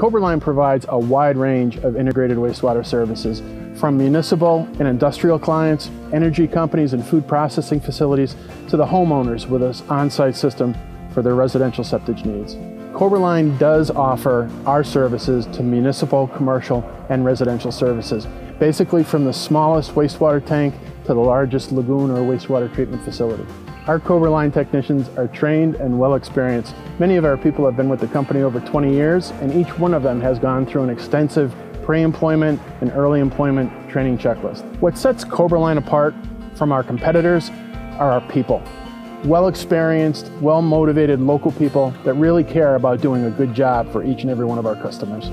Koberlein provides a wide range of integrated wastewater services, from municipal and industrial clients, energy companies and food processing facilities, to the homeowners with an on-site system for their residential septic needs. Koberlein does offer our services to municipal, commercial, and residential services, basically from the smallest wastewater tank to the largest lagoon or wastewater treatment facility. Our Koberlein technicians are trained and well experienced. Many of our people have been with the company over 20 years, and each one of them has gone through an extensive pre-employment and early employment training checklist. What sets Koberlein apart from our competitors are our people. Well-experienced, well-motivated local people that really care about doing a good job for each and every one of our customers.